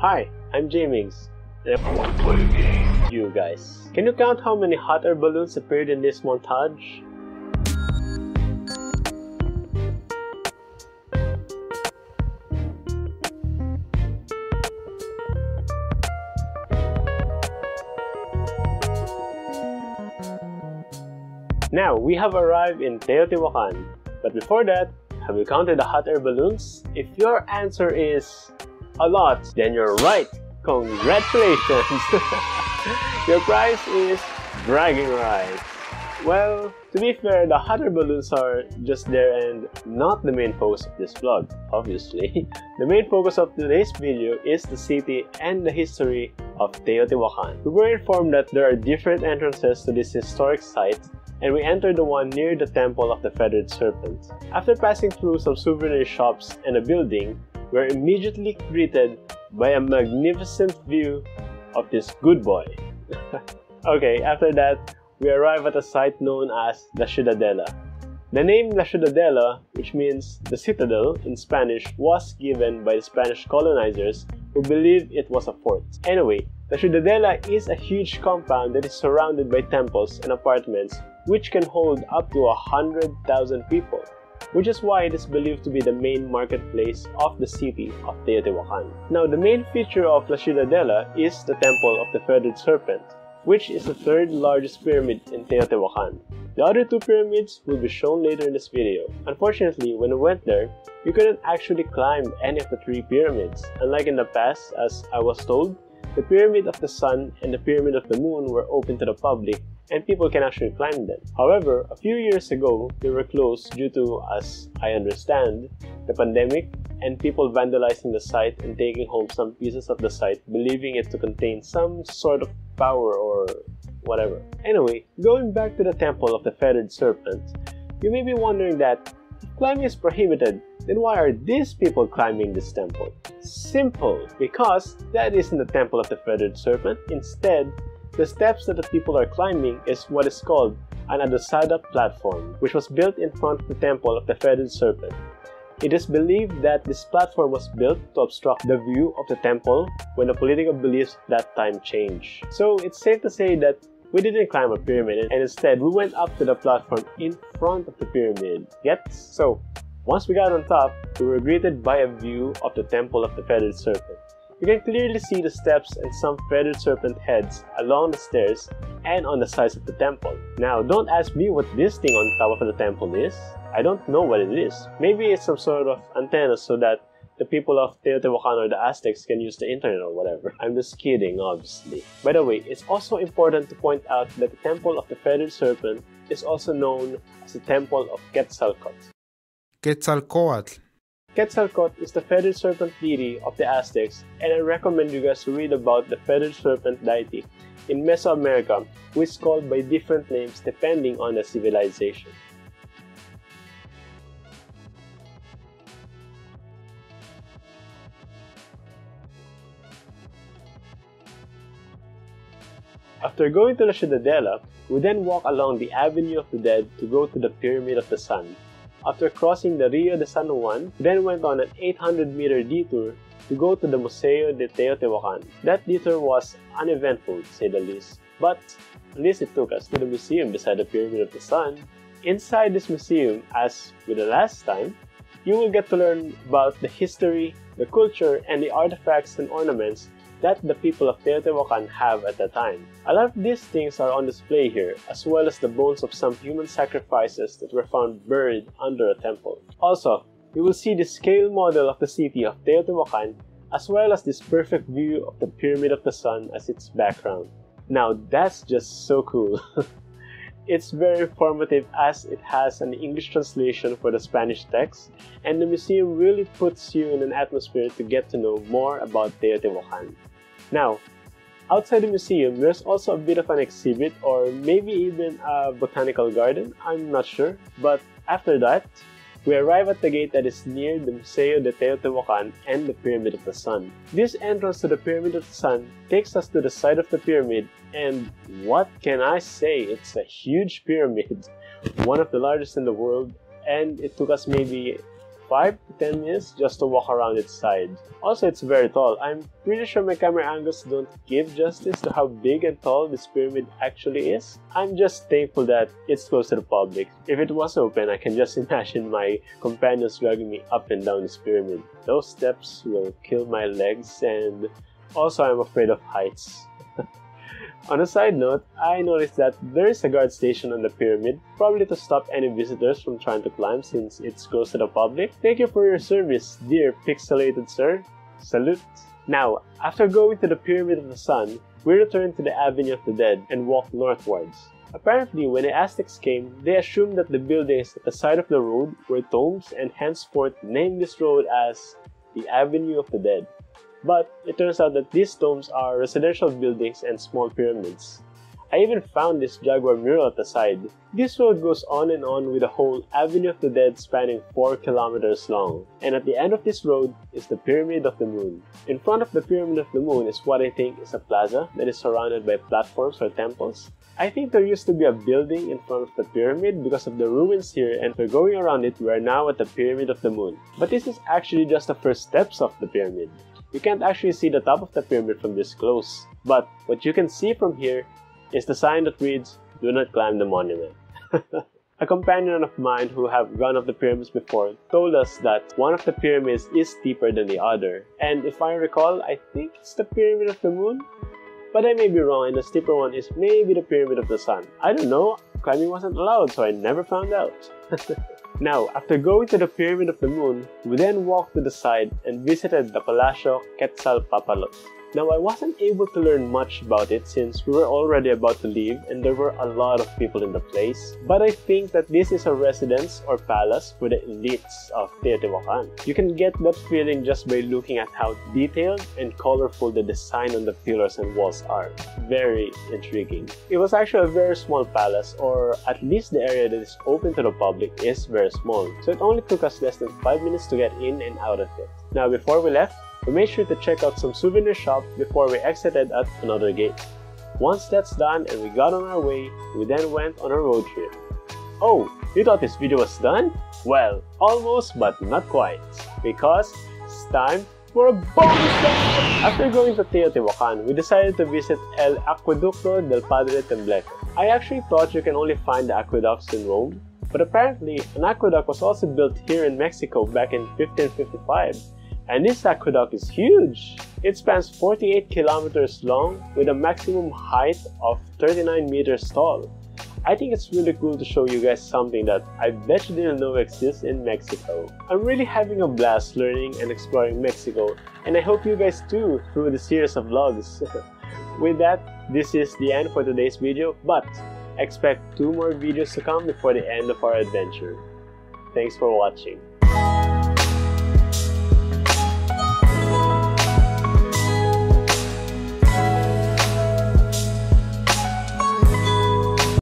Hi, I'm JMigz. I want to play a game. You guys. Can you count how many hot air balloons appeared in this montage? Now, we have arrived in Teotihuacan, but before that, have you counted the hot air balloons? If your answer is a lot, then you're right! Congratulations! Your prize is bragging rights. Well, to be fair, the hot air balloons are just there and not the main focus of this vlog, obviously. The main focus of today's video is the city and the history of Teotihuacan. We were informed that there are different entrances to this historic site, and we entered the one near the Temple of the Feathered Serpent. After passing through some souvenir shops and a building, we were immediately greeted by a magnificent view of this good boy. Okay, after that, we arrive at a site known as La Ciudadela. The name La Ciudadela, which means the citadel in Spanish, was given by the Spanish colonizers who believed it was a fort. Anyway, La Ciudadela is a huge compound that is surrounded by temples and apartments which can hold up to 100,000 people, which is why it is believed to be the main marketplace of the city of Teotihuacan. Now, the main feature of La Ciudadela is the Temple of the Feathered Serpent, which is the third largest pyramid in Teotihuacan. The other two pyramids will be shown later in this video. Unfortunately, when we went there, you couldn't actually climb any of the three pyramids. Unlike in the past, as I was told, the Pyramid of the Sun and the Pyramid of the Moon were open to the public, and people can actually climb them. However, a few years ago, they were closed due to, as I understand, the pandemic and people vandalizing the site and taking home some pieces of the site, believing it to contain some sort of power or whatever. Anyway, going back to the Temple of the Feathered Serpent, you may be wondering that if climbing is prohibited, then why are these people climbing this temple? Simple, because that isn't the Temple of the Feathered Serpent. Instead, the steps that the people are climbing is what is called an adosada platform, which was built in front of the Temple of the Feathered Serpent. It is believed that this platform was built to obstruct the view of the temple when the political beliefs of that time changed. So it's safe to say that we didn't climb a pyramid, and instead we went up to the platform in front of the pyramid. Gets? So, once we got on top, we were greeted by a view of the Temple of the Feathered Serpent. You can clearly see the steps and some feathered serpent heads along the stairs and on the sides of the temple. Now, don't ask me what this thing on top of the temple is. I don't know what it is. Maybe it's some sort of antenna so that the people of Teotihuacan or the Aztecs can use the internet or whatever. I'm just kidding, obviously. By the way, it's also important to point out that the Temple of the Feathered Serpent is also known as the Temple of Quetzalcoatl. Quetzalcoatl. Quetzalcoatl is the feathered serpent deity of the Aztecs, and I recommend you guys to read about the feathered serpent deity in Mesoamerica, who is called by different names depending on the civilization. After going to La Ciudadela, we then walk along the Avenue of the Dead to go to the Pyramid of the Sun. After crossing the Rio de San Juan, we then went on an 800-meter detour to go to the Museo de Teotihuacan. That detour was uneventful, to say the least, but at least it took us to the museum beside the Pyramid of the Sun. Inside this museum, as with the last time, you will get to learn about the history, the culture, and the artifacts and ornaments that the people of Teotihuacan have at the time. A lot of these things are on display here, as well as the bones of some human sacrifices that were found buried under a temple. Also, you will see the scale model of the city of Teotihuacan, as well as this perfect view of the Pyramid of the Sun as its background. Now that's just so cool. It's very informative as it has an English translation for the Spanish text, and the museum really puts you in an atmosphere to get to know more about Teotihuacan. Now, outside the museum, there's also a bit of an exhibit or maybe even a botanical garden, I'm not sure. But after that, we arrive at the gate that is near the Museo de Teotihuacan and the Pyramid of the Sun. This entrance to the Pyramid of the Sun takes us to the side of the pyramid, and what can I say, it's a huge pyramid, one of the largest in the world, and it took us maybe 5 to 10 minutes just to walk around its side. Also, it's very tall. I'm pretty sure my camera angles don't give justice to how big and tall this pyramid actually is. I'm just thankful that it's close to the public. If it was open, I can just imagine my companions dragging me up and down this pyramid. Those steps will kill my legs, and also I'm afraid of heights. On a side note, I noticed that there is a guard station on the pyramid, probably to stop any visitors from trying to climb since it's close to the public. Thank you for your service, dear pixelated sir. Salute! Now, after going to the Pyramid of the Sun, we returned to the Avenue of the Dead and walked northwards. Apparently, when the Aztecs came, they assumed that the buildings at the side of the road were tombs and henceforth named this road as the Avenue of the Dead. But it turns out that these tombs are residential buildings and small pyramids. I even found this jaguar mural at the side. This road goes on and on with the whole Avenue of the Dead spanning 4 kilometers long. And at the end of this road is the Pyramid of the Moon. In front of the Pyramid of the Moon is what I think is a plaza that is surrounded by platforms or temples. I think there used to be a building in front of the pyramid because of the ruins here, and for going around it, we are now at the Pyramid of the Moon. But this is actually just the first steps of the pyramid. You can't actually see the top of the pyramid from this close, but what you can see from here is the sign that reads, "Do not climb the monument." A companion of mine who have gone up the pyramids before told us that one of the pyramids is steeper than the other, and if I recall, I think it's the Pyramid of the Moon? But I may be wrong, and the steeper one is maybe the Pyramid of the Sun. I don't know, climbing wasn't allowed, so I never found out. Now, after going to the Pyramid of the Moon, we then walked to the side and visited the Palacio Quetzalpapalotl. Now, I wasn't able to learn much about it since we were already about to leave and there were a lot of people in the place, but I think that this is a residence or palace for the elites of Teotihuacan. You can get that feeling just by looking at how detailed and colorful the design on the pillars and walls are. Very intriguing. It was actually a very small palace, or at least the area that is open to the public is very small, so it only took us less than 5 minutes to get in and out of it. Now, before we left, we made sure to check out some souvenir shop before we exited at another gate. Once that's done and we got on our way, we then went on a road trip. Oh, you thought this video was done? Well, almost but not quite, because it's time for a bonus section! After going to Teotihuacan, we decided to visit El Aqueducto del Padre Tembleque. I actually thought you can only find the aqueducts in Rome, but apparently an aqueduct was also built here in Mexico back in 1555. And this aqueduct is huge! It spans 48 kilometers long with a maximum height of 39 meters tall. I think it's really cool to show you guys something that I bet you didn't know exists in Mexico. I'm really having a blast learning and exploring Mexico, and I hope you guys too through the series of vlogs. With that, this is the end for today's video, but expect 2 more videos to come before the end of our adventure. Thanks for watching.